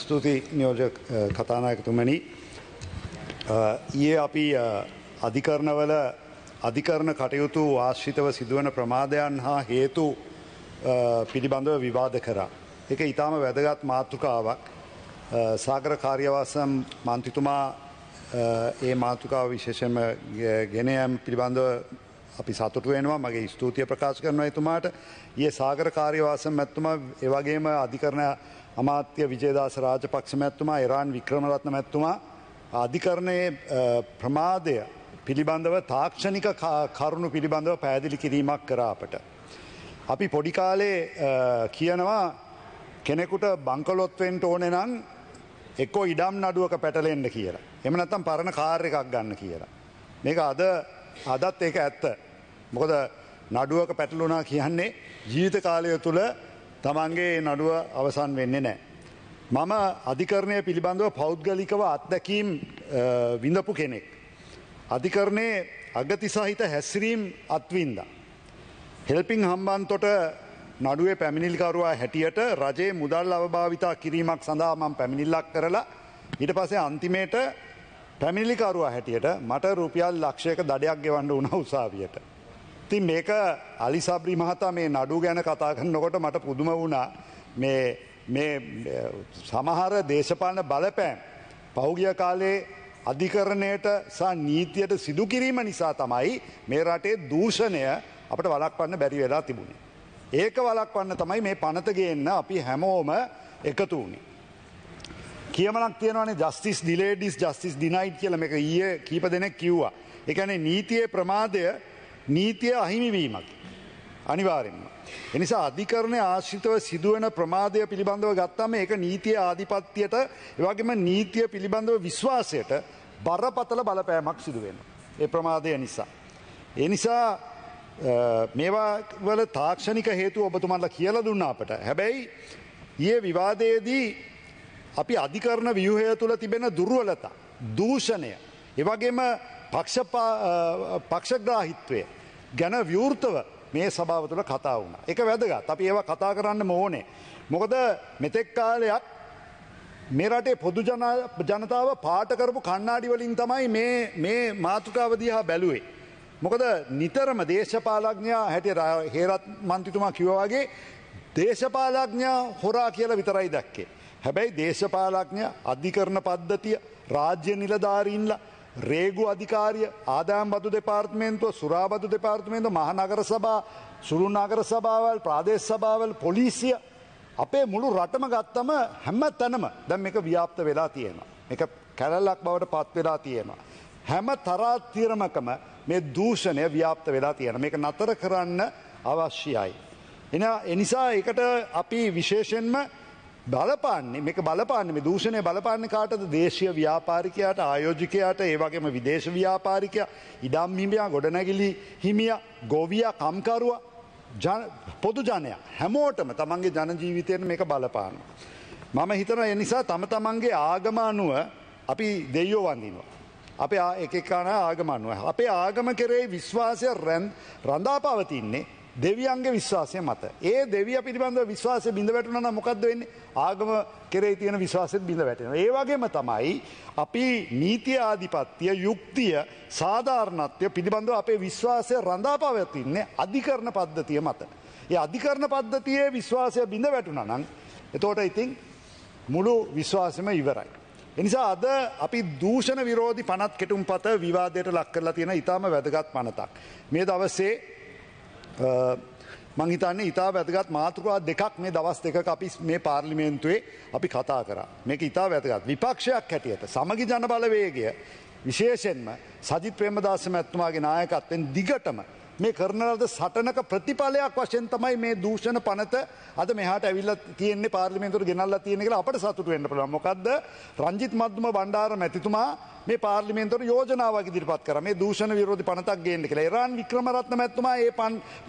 स्तुति नियोजक कथानायक तुम्हें ये अभी अधिकरण वाला अधिकरण खटयुतु आश्रितव सिद्धवन प्रमादयन हा हेतु පිළිබඳව විවාද කරා. ඒක ඊටාම වැදගත් මාතෘකාවක්. සාගර කාර්යවාසම් මන්ත්‍රීතුමා ඒ මාතෘකාව විශේෂයෙන්ම ගෙන යාම පිළිබඳව අපි සතුටු වෙනවා. මගේ ස්තුතිය ප්‍රකාශ කරනවා එතුමාට. ඊයේ සාගර කාර්යවාසම් මැතිතුමා ඒ වගේම අධිකරණ අමාත්‍ය විජේදාස රාජපක්ෂ මැතිතුමා, ඉරාන් වික්‍රමරත්න මැතිතුමා අධිකරණයේ ප්‍රමාදය පිළිබඳව තාක්ෂණික කරුණු පිළිබඳව පැහැදිලි කිරීමක් කරා අපට. අපි පොඩි කාලේ කියනවා කෙනෙකුට බංකොලොත් වෙන්න ඕනේ නම් එක්කෝ ඉඩම් නඩුවක පැටලෙන්න කියලා. එහෙම නැත්නම් පරණ කාර් එකක් ගන්න කියලා. මේක අදත් ඒක ඇත්ත. මොකද නඩුවක පැටලුණා කියන්නේ ජීවිත කාලය තුල තමන්ගේ නඩුව අවසන් වෙන්නේ නැහැ. මම අධිකරණය පිළිබඳව පෞද්ගලිකව අත්දැකීම් විඳපු කෙනෙක්. අධිකරණයේ අගතිසහිත හැසිරීම් අත්විඳා. හෙල්පින් හම්බන්තොට නඩුවේ පැමිණිල්කරුවා හැටියට රජයේ මුදල් අවභාවිතා කිරීමක් සඳහා මම පැමිණිල්ලක් කරලා ඊට පස්සේ අන්තිමේට පැමිණිලිකරුවා හැටියට මට රුපියල් ලක්ෂයක දඩයක් ගෙවන්න වුණා උසාවියට. ඉතින් මේක අලි සබ්රි මහතා මේ නඩුව ගැන කතා කරනකොට මට පුදුම වුණා. මේ සමහර දේශපාලන බලපෑම් පෞගිය කාලේ අධිකරණයට සහ නීතියට සිදු කිරීම නිසා තමයි මේ රටේ දූෂණය අපට වළක්වන්න බැරි වෙලා තිබුණේ. ඒක වළක්වන්න තමයි මේ පනත ගේන්න අපි හැමෝම එකතු වුණේ. කියමනක් තියෙනවානේ ජස්ටිස් ඩිලේඩ්ස් ජස්ටිස් ඩිනයිඩ් කියලා. මේක ඊයේ කීප දෙනෙක් කිව්වා. ඒ කියන්නේ නීතියේ ප්‍රමාදය නීතිය අහිමි වීමක් අනිවාර්යෙන්ම. ඒ නිසා අධිකරණයේ ආශ්‍රිතව සිදුවෙන ප්‍රමාදය පිළිබඳව ගත්තාම ඒක නීතිය ආධිපත්‍යයට ඒ වගේම නීතිය පිළිබඳව විශ්වාසයට බරපතල බලපෑමක් සිදු වෙනවා. ඒ ප්‍රමාදය නිසා. ඒ නිසා මේවා වල තාක්ෂණික හේතු ඔබතුමන්ලා කියලා දුන්නා අපට. හැබැයි ඊයේ විවාදයේදී අපි අධිකරණ ව්‍යුහය තුළ තිබෙන දුර්වලතා, දූෂණය, ඒ වගේම පක්ෂග්‍රාහීත්වය ගැන ව්‍යූර්තව මේ සභාව තුළ කතා වුණා. ඒක වැදගත්. අපි ඒවා කතා කරන්නම ඕනේ. මොකද මෙතෙක් කාලයක් මේ රටේ පොදු ජනතාව පාට කරපු කණ්ණාඩි වලින් තමයි මේ මාතෘකාව දිහා බැලුවේ. මොකද නිතරම දේශපාලඥයා හැටියට හේරත් මන්ත්‍රීතුමා කිව්වා වගේ දේශපාලඥයා හොරා කියලා විතරයි දැක්කේ. හැබැයි දේශපාලඥයා අධිකරණ පද්ධතිය, රාජ්‍ය නිලධාරීන්ලා, රේගු අධිකාරිය, ආදායම් බදු දෙපාර්තමේන්තුව, සුරා බදු දෙපාර්තමේන්තුව, මහනගර සභා, සුළු නගර සභාවල්, ප්‍රාදේශ සභාවල්, පොලිසිය අපේ මුළු රටම ගත්තම හැම තැනම දැන් මේක ව්‍යාප්ත වෙලා තියෙනවා. මේක කැලලක් බවට පත් වෙලා තියෙනවා. හැම තරාතිරමකම මේ දූෂණය ව්‍යාප්ත වෙලා තියෙන. මේක නතර කරන්න අවශ්‍යයි. එනිසා ඒකට අපි විශේෂයෙන්ම බලපාන්නේ මේක බලපාන්නේ මේ දූෂණය බලපාන්නේ කාටද? දේශීය ව්‍යාපාරිකයාට, ආයෝජකයාට, ඒ වගේම විදේශ ව්‍යාපාරිකයා, ඉඩම් හිමියා, ගොඩනැගිලි හිමියා, ගොවියා, කම්කරුවා, පොදු ජනයා හැමෝටම තමන්ගේ ජන ජීවිතයට මේක බලපානවා. මම හිතනවා ඒ නිසා තමන්ගේ ආගම අනුව අපි දෙයියෝ වඳිනවා. අපේ එකකාන ආගම අනුව අපේ ආගම කෙරෙහි විශ්වාසය රඳා පවතින්නේ දෙවියන්ගේ විශ්වාසය මත. ඒ දෙවිය පිළිබඳව විශ්වාසය බිඳ වැටුණා නම් මොකද්ද වෙන්නේ? ආගම කෙරෙහි තියෙන විශ්වාසෙත් බිඳ වැටෙනවා. ඒ වගේම තමයි අපි නීති ආධිපත්‍ය, යුක්තිය, සාධාරණත්වය පිළිබඳව අපේ විශ්වාසය රඳා පවතින්නේ අධිකරණ පද්ධතිය මත. ඒ අධිකරණ පද්ධතියේ විශ්වාසය බිඳ වැටුණා නම් එතකොට ඉතින් මුළු විශ්වාසෙම ඉවරයි. එනිසා අද අපි දූෂණ විරෝධී පනත් කෙටුම්පත විවාදයට ලක් කරලා තියෙන ඊටාම වැදගත් පනතක්. මේ දවසේ මම හිතන්නේ ඊටා වැදගත් මාතෘකා දෙකක් මේ දවස් දෙකක අපි මේ පාර්ලිමේන්තුවේ අපි කතා කරා. මේක ඊටා වැදගත්. විපක්ෂයක් හැටියට සමගි ජන බලවේගය විශේෂයෙන්ම සජිත් ප්‍රේමදාස මැතිතුමාගේ නායකත්වයෙන් දිගටම මේ කරන ලද සටනක ප්‍රතිඵලයක් වශයෙන් තමයි මේ දූෂණ පනත අද මෙහාට ඇවිල්ලා තියෙන්නේ පාර්ලිමේන්තුවට ගෙනල්ලා තියෙන්නේ කියලා අපට සතුටු වෙන්න පුළුවන්. මොකද්ද? රංජිත් මද්දුමබණ්ඩාර මැතිතුමා මේ පාර්ලිමේන්තුවට යෝජනාවක් ඉදිරිපත් කරා මේ දූෂණ විරෝධී පනතක් ගේන්න කියලා. ඉරාන් වික්‍රමරත්න මැතිතුමා මේ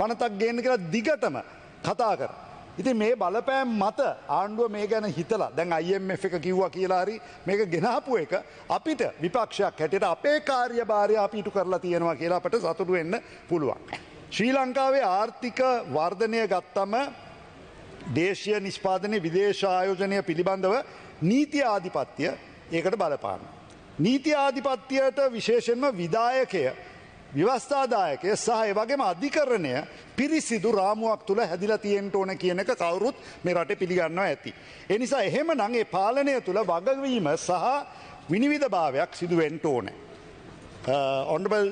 පනතක් ගේන්න කියලා දිගටම කතා කරා. ඉතින් මේ බලපෑම් මත ආණ්ඩුව මේ ගැන හිතලා දැන් IMF එක කිව්වා කියලා හරි මේක ගෙනහපු එක අපිට විපක්ෂයක් හැටියට අපේ කාර්යභාරය අපි ඉටු කරලා තියෙනවා කියලා අපට සතුටු වෙන්න පුළුවන්. ශ්‍රී ලංකාවේ ආර්ථික වර්ධනය ගත්තම දේශීය නිෂ්පාදනයේ විදේශ ආයෝජනය පිළිබඳව නීති ආධිපත්‍ය ඒකට බලපාන. නීති ආධිපත්‍යයට විශේෂයෙන්ම විධායකය, ව්‍යවස්ථාදායකය සහ ඒ වගේම අධිකරණය පිරිසිදු රාමුවක් තුල හැදිලා තියෙන්න ඕන කියන එක කවුරුත් මේ රටේ පිළිගන්නවා ඇති. ඒ නිසා එහෙමනම් මේ පාලනය තුල වගවීම සහ විනිවිදභාවයක් සිදු වෙන්න ඕනේ. Honorable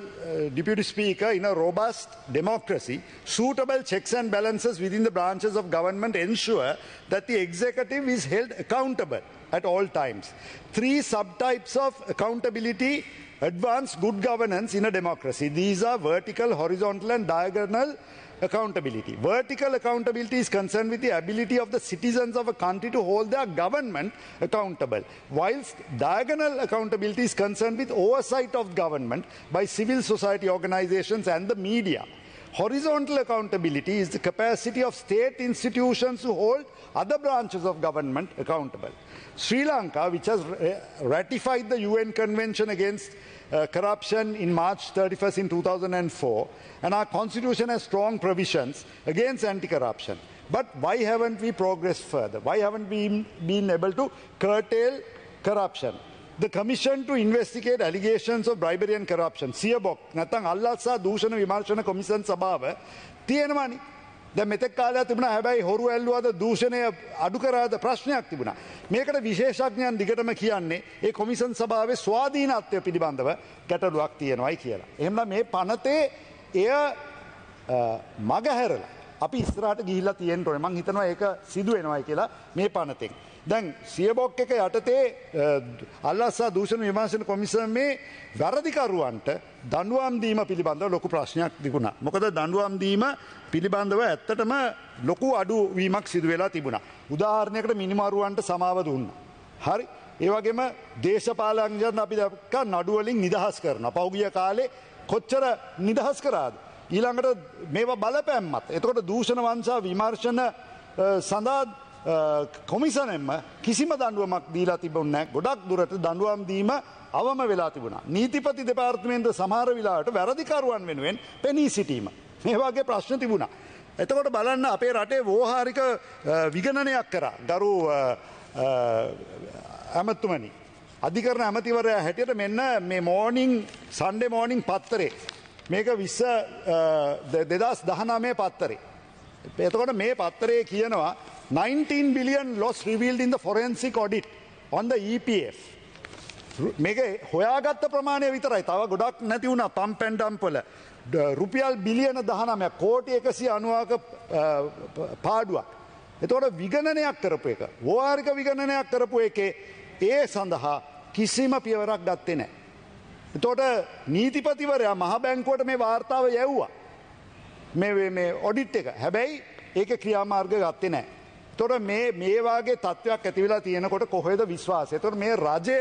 Deputy Speaker, in a robust democracy, suitable checks and balances within the branches of government ensure that the executive is held accountable at all times. 3 subtypes of accountability advance good governance in a democracy. These are vertical, horizontal, and diagonal accountability. Vertical accountability is concerned with the ability of the citizens of a country to hold their government accountable, whilst diagonal accountability is concerned with oversight of government by civil society organizations and the media. Horizontal accountability is the capacity of state institutions to hold other branches of government accountable. Sri Lanka, which has ratified the UN Convention against corruption in March 31st in 2004, and our constitution has strong provisions against anti-corruption. But why haven't we progressed further? Why haven't we been able to curtail corruption? The Commission to investigate allegations of bribery and corruption, CIABOC, නැත්නම් අල්ලාසා දූෂණ විමර්ශන commission සභාව තියෙනවානේ. දැන් මෙතෙක් කාලයක් තිබුණා, හැබැයි හොරු ඇල්ලුවාද දූෂණය අඩු කරාද ප්‍රශ්නයක් තිබුණා. මේකට විශේෂඥයන් දිගටම කියන්නේ ඒ කොමිෂන් සභාවේ ස්වාධීනත්වය පිළිබඳව ගැටලුවක් තියෙනවායි කියලා. එහෙනම් මේ පනතේ එය මගහැරලා අපි ඉස්සරහට ගිහිල්ලා තියෙන්න ඕනේ. මම හිතනවා ඒක සිදු වෙනවායි කියලා මේ පනතෙන්. දැන් CIABOC එක යටතේ අල්ලාසා දූෂණ විමර්ශන කොමිසමේ වැරදිකරුවන්ට දඬුවම් දීම පිළිබඳව ලොකු ප්‍රශ්නයක් තිබුණා. මොකද දඬුවම් දීම පිළිබඳව ඇත්තටම ලොකු අඩුවීමක් සිදු වෙලා තිබුණා. උදාහරණයකට මිනිමරුවන්ට සමාව දුන්නා. හරි. ඒ වගේම දේශපාලනඥයන් අපි දැක්ක නඩු වලින් නිදහස් කරනවා. පෞගිය කාලේ කොච්චර නිදහස් කරාද? ඊළඟට මේවා බලපෑම්මත්. එතකොට දූෂණ වංශා විමර්ශන සඳහා කොමිසමෙන්ම කිසිම දඬුවමක් දීලා තිබුණේ නැහැ. ගොඩක් දුරට දඬුවම් දීම අවම වෙලා තිබුණා. නීතිපති දෙපාර්තමේන්තුව සමහර වෙලාවට වැරදිකරුවන් වෙනුවෙන් පෙනී සිටීම, මේ වගේ ප්‍රශ්න තිබුණා. එතකොට බලන්න අපේ රටේ ව්‍යවහාරික විගණනයක් කරා ගරු ඇමතුමනි, අධිකරණ ඇමතිවරයා හැටියට මෙන්න මේ Sunday morning පත්තරේ, මේක 2019 පත්තරේ. එතකොට මේ පත්තරේ කියනවා 19 billion loss revealed in the forensic audit on the EPF. මේකේ හොයාගත්ත ප්‍රමාණය විතරයි. තව ගොඩක් නැති වුණා pump and dump වල. රුපියල් බිලියන 19ක්, කෝටි 190ක පාඩුවක්. එතකොට විගණනයක් කරපු එක, ව්‍යවහාරික විගණනයක් කරපු එකේ ඒ සඳහා කිසිම පියවරක් ගත්තේ නැහැ. එතකොට නීතිපතිවරයා මහ බැංකුවට මේ වාර්තාව යැව්වා. මේ ඔඩිට් එක. හැබැයි ඒක ක්‍රියාමාර්ග ගත්තේ නැහැ. තොර මේ වාගේ තත්ත්වයක් ඇති වෙලා තියෙනකොට කොහෙද විශ්වාසය? ඒතොර මේ රජය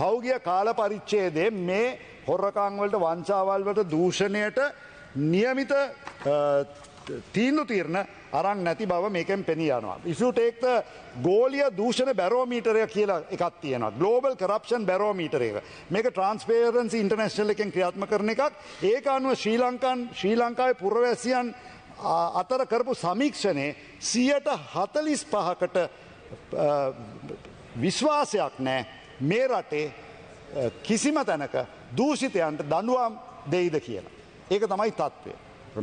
පෞගිය කාල පරිච්ඡේදයේ මේ හොරකම් වලට, වංචාවල් වලට, දූෂණයට નિયમિત තීන්දුව తీරන අරන් නැති බව මේකෙන් පෙනී යනවා. If you take the ගෝලීය දූෂණ බැරෝමීටරය කියලා එකක් තියෙනවා. Global Corruption Barometer එක. මේක Transparency International එකෙන් ක්‍රියාත්මක කරන එකක්. ඒක අනුව ශ්‍රී ලංකාවේ පුරවැසියන් අතර කරපු සමීක්ෂණේ 45%කට විශ්වාසයක් නැහැ මේ රටේ කිසිම තැනක දූෂිතයන්ට දඬුවම් දෙයිද කියලා. ඒක තමයි තත්ත්වය.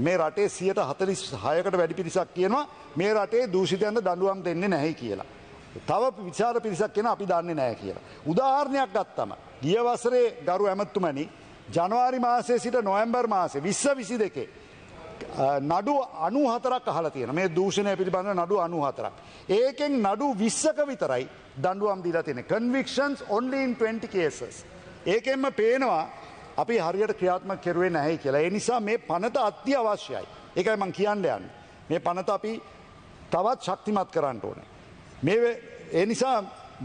මේ රටේ 46%කට වැඩි පිරිසක් කියනවා මේ රටේ දූෂිතයන්ට දඬුවම් දෙන්නේ නැහැ කියලා. තව විචාර පිරිසක් කියනවා අපි දන්නේ නැහැ කියලා. උදාහරණයක් ගත්තම ගිය වසරේ ගරු ඇමතුමනි, ජනවාරි මාසයේ සිට නොවැම්බර් මාසයේ 2022 නඩු 94ක් අහලා තියෙනවා. මේ දූෂණය පිළිබඳව නඩු 94ක්. ඒකෙන් නඩු 20ක විතරයි දඬුවම් දීලා තියෙන්නේ. Convictions only in 20 cases. ඒකෙන්ම පේනවා අපි හරියට ක්‍රියාත්මක කරුවේ නැහැ කියලා. ඒ නිසා මේ පනත අත්‍යවශ්‍යයි. ඒකයි මම කියන්න යන්නේ. මේ පනත අපි තවත් ශක්තිමත් කරන්න ඕනේ. ඒ නිසා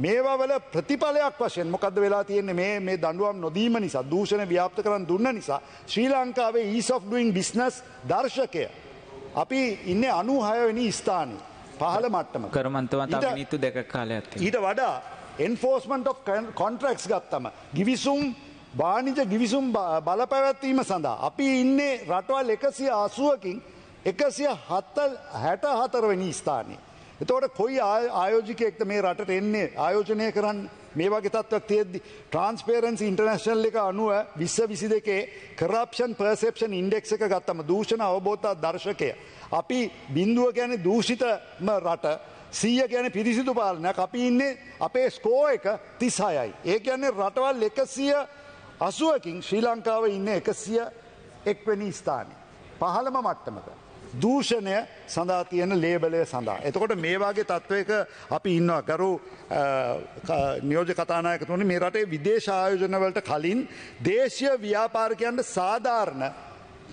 මේවා වල ප්‍රතිඵලයක් වශයෙන් මොකද්ද වෙලා තියෙන්නේ? මේ දඬුවම් නොදීම නිසා, දූෂණ ව්‍යාප්ත කරන් දුන්න නිසා ශ්‍රී ලංකාවේ ease of doing business දර්ශකය අපි ඉන්නේ 96 වෙනි ස්ථානයේ, පහළ මට්ටමක. කරමන්තවත් අපි නිතු දෙක කාලයක් තියෙනවා. ඊට වඩා enforcement of contracts ගත්තම වාණිජ ගිවිසුම් බලපැවැත්වීම සඳහා අපි ඉන්නේ රටවල් 180කින් 164 වෙනි ස්ථානයේ. එතකොට කොයි ආයෝජකයෙක් මේ රටට එන්නේ ආයෝජනය කරන්න මේ වගේ තත්ත්වයක් තියෙද්දි ට්‍රාන්ස්පරන්සි ඉන්ටර්නැෂනල් එක අනුව 2022 කරප්ෂන් පර්සෙප්ෂන් ඉන්ඩෙක්ස් එක ගත්තම දූෂණ අවබෝධතා දර්ශකය අපි බිඳුව කියන්නේ දූෂිතම රට 100 කියන්නේ පිරිසිදු පාලනයක් අපි ඉන්නේ අපේ ස්කෝ එක 36යි ඒ කියන්නේ රටවල් 180කින් ශ්‍රී ලංකාවේ ඉන්නේ 101 වෙනි ස්ථානයේ පහළම මට්ටමක දූෂණය සඳහා තියෙන ලේබලය සඳහා. එතකොට මේ වාගේ තත්වයක අපි ඉන්නවා. ගරු නියෝජ්‍ය කතානායකතුමනි මේ රටේ විදේශ ආයෝජන වලට කලින් දේශීය ව්‍යාපාරිකයන්ට සාධාරණ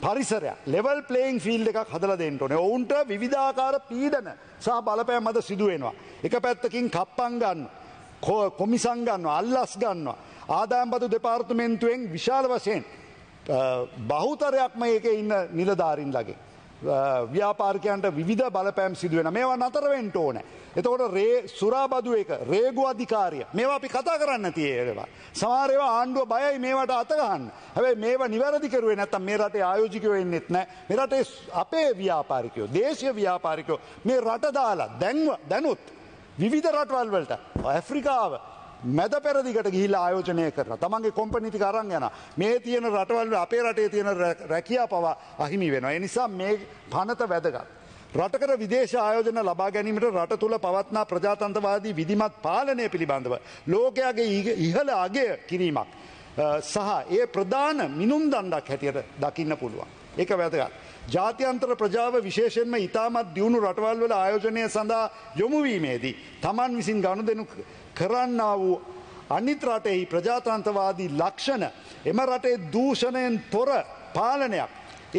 පරිසරයක් level playing field එකක් හදලා දෙන්න ඕනේ. ඔවුන්ට විවිධාකාර පීඩන සහ බලපෑම් අද සිදු වෙනවා. එක පැත්තකින් කප්පම් ගන්න, කොමිසම් ගන්නවා, අල්ලස් ගන්නවා. ආදායම්බදු දෙපාර්තමේන්තුවෙන් විශාල වශයෙන් බහුතරයක්ම ඒකේ ඉන්න නිලධාරීන් ළඟ ව්‍යාපාරිකයන්ට විවිධ බලපෑම් සිදු වෙන මේවා නතර වෙන්න ඕනේ. එතකොට රේ සුරාබදු එක රේගු අධිකාරිය මේවා අපි කතා කරන්නේ නැති ඒවා. සමහර ඒවා ආණ්ඩුව බයයි මේවට අත ගන්න. හැබැයි මේවා නිවැරදි කරුවේ නැත්තම් මේ රටේ ආයෝජකයෝ වෙන්නෙත් නැහැ. මේ රටේ අපේ ව්‍යාපාරිකයෝ, දේශීය ව්‍යාපාරිකයෝ මේ රට දාලා දැනුත් විවිධ රටවල් වලට ඇෆ්‍රිකාව මැද පෙරදිගට ගිහිල්ලා ආයෝජනය කරනවා. තමන්ගේ කොම්පැනි ටික අරන් යනවා. මේ තියෙන රටවල් අපේ රටේ තියෙන රැකියාව පවා අහිමි වෙනවා. ඒ නිසා මේ පනත වැදගත්. රටකට විදේශ ආයෝජන ලබා ගැනීමට රට තුල පවත්නා ප්‍රජාතන්ත්‍රවාදී විධිමත් පාලනය පිළිබඳව ලෝකයාගේ ඉහළ අගය කිරීමක් සහ ඒ ප්‍රධාන මිනුම් දණ්ඩක් හැටියට දකින්න පුළුවන්. ඒක වැදගත්. ජාත්‍යන්තර ප්‍රජාව විශේෂයෙන්ම ඉතාමත් දියුණු රටවල් වල ආයෝජනය සඳහා යොමු වීමේදී තමන් විසින් ගනුදෙනු කරන්නා වූ අනිත් රටෙහි ප්‍රජාතන්ත්‍රවාදී ලක්ෂණ එම රටේ දූෂණයෙන් තොර පාලනයක්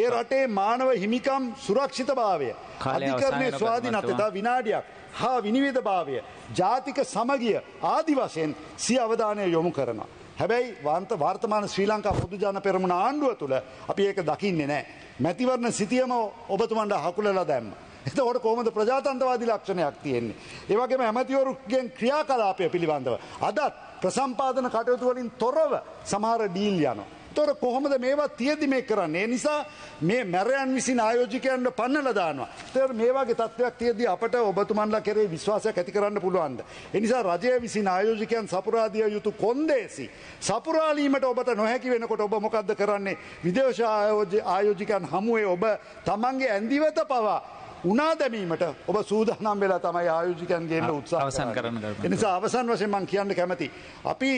ඒ රටේ මානව හිමිකම් සුරක්ෂිතභාවය අධිකරණයේ ස්වාධීනත්වය විනාඩියක් හා විනිවිදභාවය ජාතික සමගිය ආදී වශයෙන් සිය අවධානය යොමු කරනවා. හැබැයි වර්තමාන ශ්‍රී ලංකා පොදුජන පෙරමුණ ආණ්ඩුව තුළ අපි ඒක දකින්නේ නැහැ. මැතිවරණ සිතියම ඔබතුමන්ට හකුලලා දැම්ම. එතකොට කොහොමද ප්‍රජාතන්ත්‍රවාදී ලක්ෂණයක් තියෙන්නේ? ඒ වගේම ඇමතිවරුන්ගේ ක්‍රියාකලාපය පිළිබඳව අදත් ප්‍රසම්පාදන කටයුතු වලින් තොරව සමහර ඩීල් යනවා. ඒතොර කොහොමද මේවා තියෙදි මේ කරන්නේ? ඒ නිසා මේ මැරයන් විසින් ආයෝජකයන්ව පන්නලා දානවා. ඒතොර මේ වගේ තත්ත්වයක් තියෙදි අපට ඔබතුමන්ලා කෙරේ විශ්වාසයක් ඇති කරන්න පුළුවන්ද? ඒ නිසා රජය විසින් ආයෝජකයන් සපුරා දිය යුතු කොන්දේසි සපුරාලීමට ඔබට නොහැකි වෙනකොට ඔබ මොකද්ද කරන්නේ? විදේශ ආයෝජකයන් හමුවේ ඔබ තමන්ගේ ඇඳිවත පවා උනා දැමීමට ඔබ සූදානම් වෙලා තමයි ආයෝජකයන්ගෙන් උත්සාහ කරන්න. ඒ නිසා අවසන් වශයෙන් මම කියන්න කැමති අපි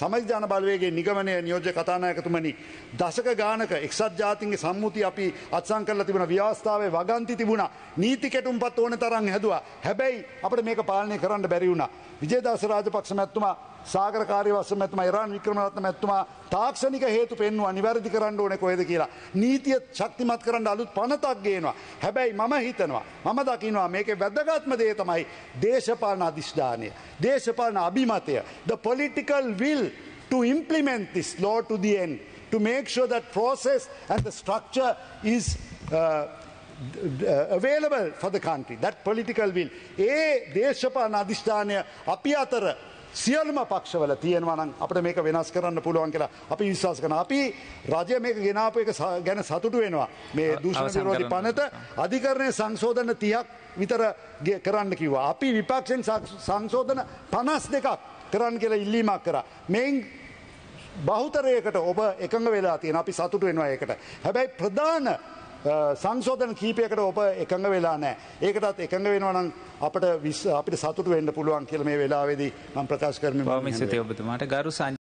සමාජ ජන බලවේගයේ නිගමනයේ නියෝජ්‍ය කතානායකතුමනි දශක ගානක එක්සත් ජාතීන්ගේ සම්මුතිය අපි අත්සන් කරලා තිබුණා ව්‍යවස්ථාවේ වගන්ති තිබුණා නීති කැටුම්පත් ඕන තරම් හැදුවා. හැබැයි අපිට මේක පාලනය කරන්න බැරි වුණා. විජේදාස රාජපක්ෂ මැතිතුමා සාගර කාර්යවස්ස මැතිතුමා ඉරාන් වික්‍රමරත්න මැතිතුමා තාක්ෂණික හේතු පෙන්වුවා නිවැරදි කරන්න ඕනේ කොහෙද කියලා. නීතිය ශක්තිමත් කරන්න අලුත් පනතක් ගේනවා. හැබැයි මම හිතනවා මම දකිනවා මේකේ වැදගත්ම දේ තමයි දේශපාලන අධිෂ්ඨානය. දේශපාලන අභිමතය. The political will to implement this law to the end to make sure that process and the structure is available for the country. That political will. ඒ දේශපාලන අධිෂ්ඨානය අපි අතර සියලුම පක්ෂවල තියෙනවා නම් අපිට මේක වෙනස් කරන්න පුළුවන් කියලා අපි විශ්වාස කරනවා. අපි රජය මේක ගෙනාපු එක ගැන සතුටු වෙනවා. මේ දූෂණ විරෝධී පනත අධිකරණයේ සංශෝධන 30ක් විතර කරන්න කිව්වා. අපි විපක්ෂෙන් සංශෝධන 52ක් කරන්න කියලා ඉල්ලීමක් කරා. මේන් බහුතරයකට ඔබ එකඟ වෙලා තියෙනවා. අපි සතුටු වෙනවා ඒකට. හැබැයි ප්‍රධාන සංශෝධන කීපයකට ඔබ එකඟ වෙලා නැහැ. ඒකටත් එකඟ වෙනවා නම් අපිට සතුටු වෙන්න පුළුවන් කියලා මේ වෙලාවේදී මම ප්‍රකාශ කරමින් ඉන්නවා. ඔබතුමාට ගරු